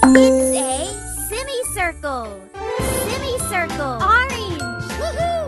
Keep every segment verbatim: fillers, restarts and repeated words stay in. It's a semicircle. Semicircle. Orange. Woohoo!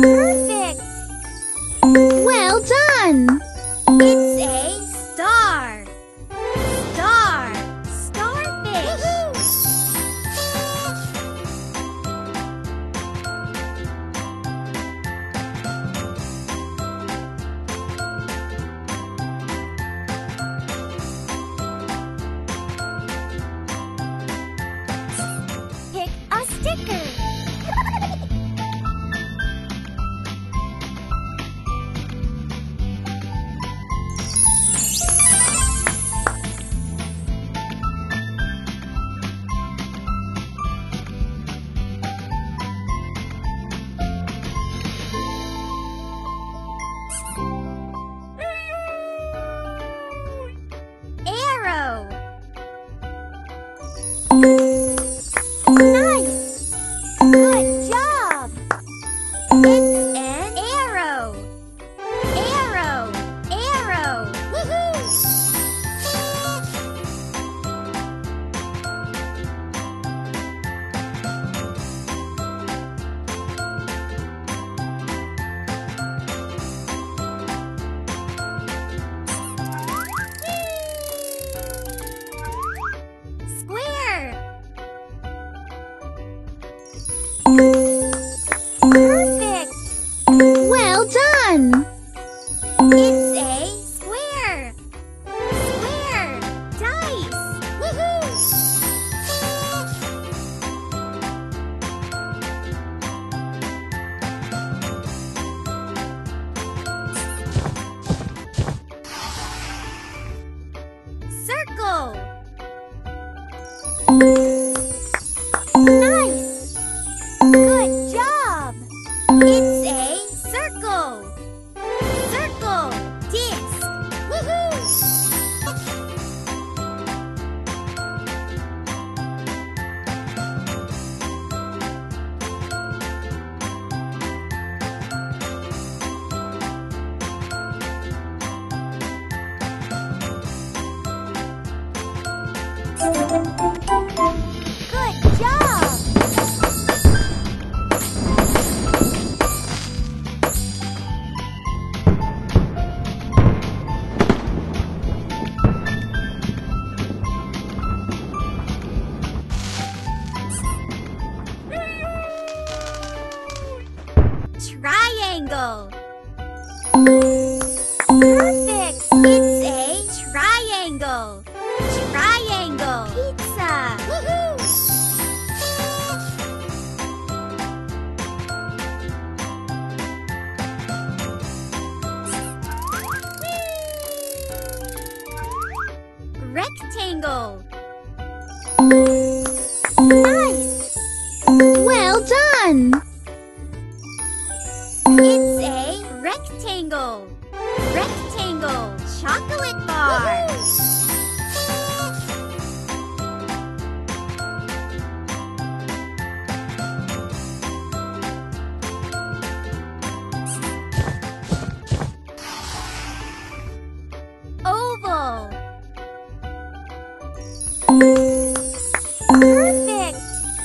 Perfect! triangle. Perfect! It's a triangle. Triangle pizza. Woohoo! Rectangle. Nice! Well done! It's a rectangle. Rectangle chocolate bar. Woohoo! Oval. Perfect!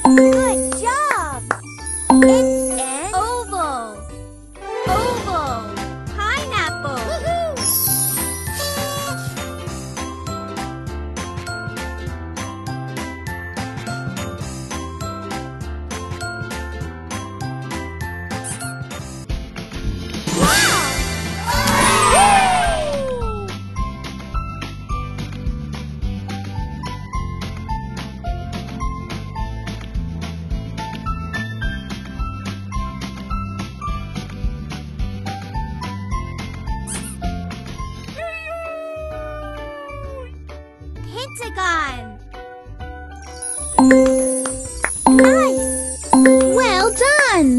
Good job! It's an oval. Oval pineapple. Woohoo! Wow! Woo! Pentagon. Nice! Well done!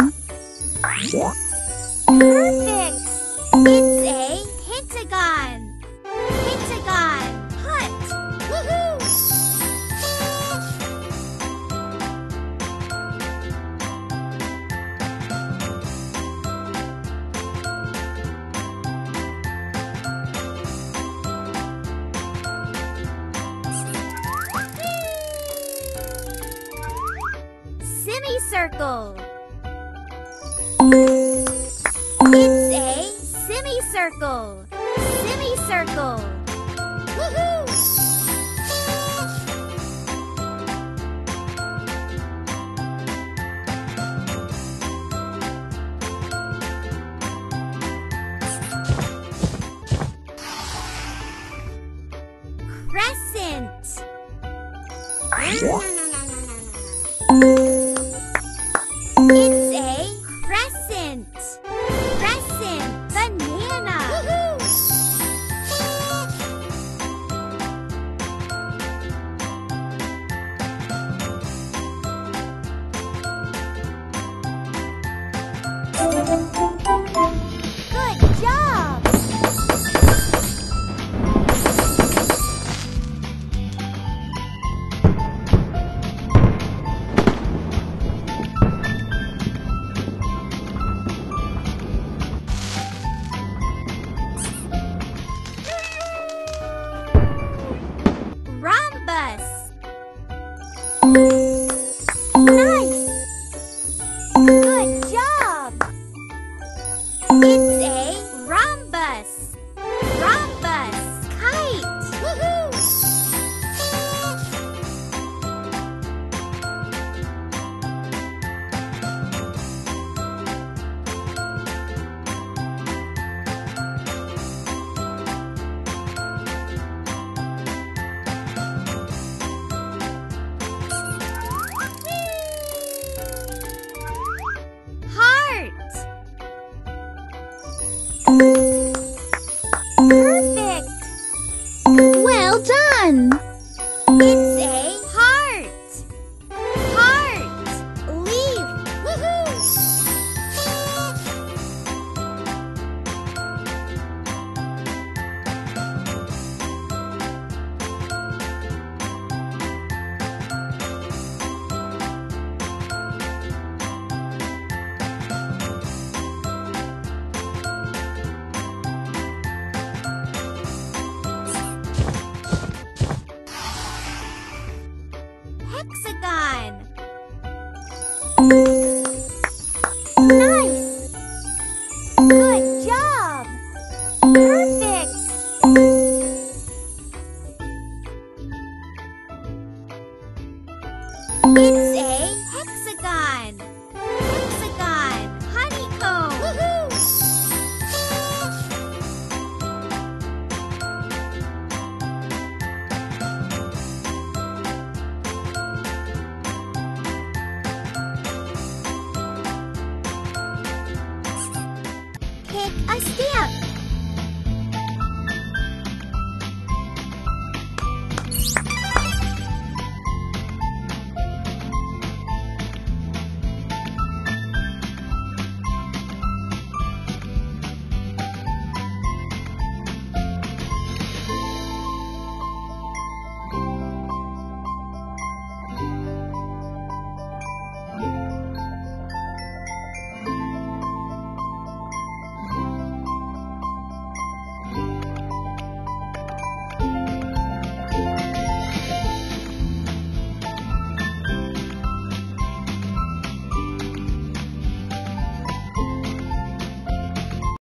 Perfect! It's a pentagon. Pentagon hut. Semicircle. It's a semicircle. Semicircle. Woohoo! Crescent. It's a crescent. Crescent banana. Woohoo! Good job. Nice! Good job! It's a rhombus. Rhombus kite. Perfect! Well done! It's a heart! Heart! Leaf! Hexagon. Nice! Good job! Perfect! It's a hexagon. Hexagon honeycomb. Woohoo! pick a stamp.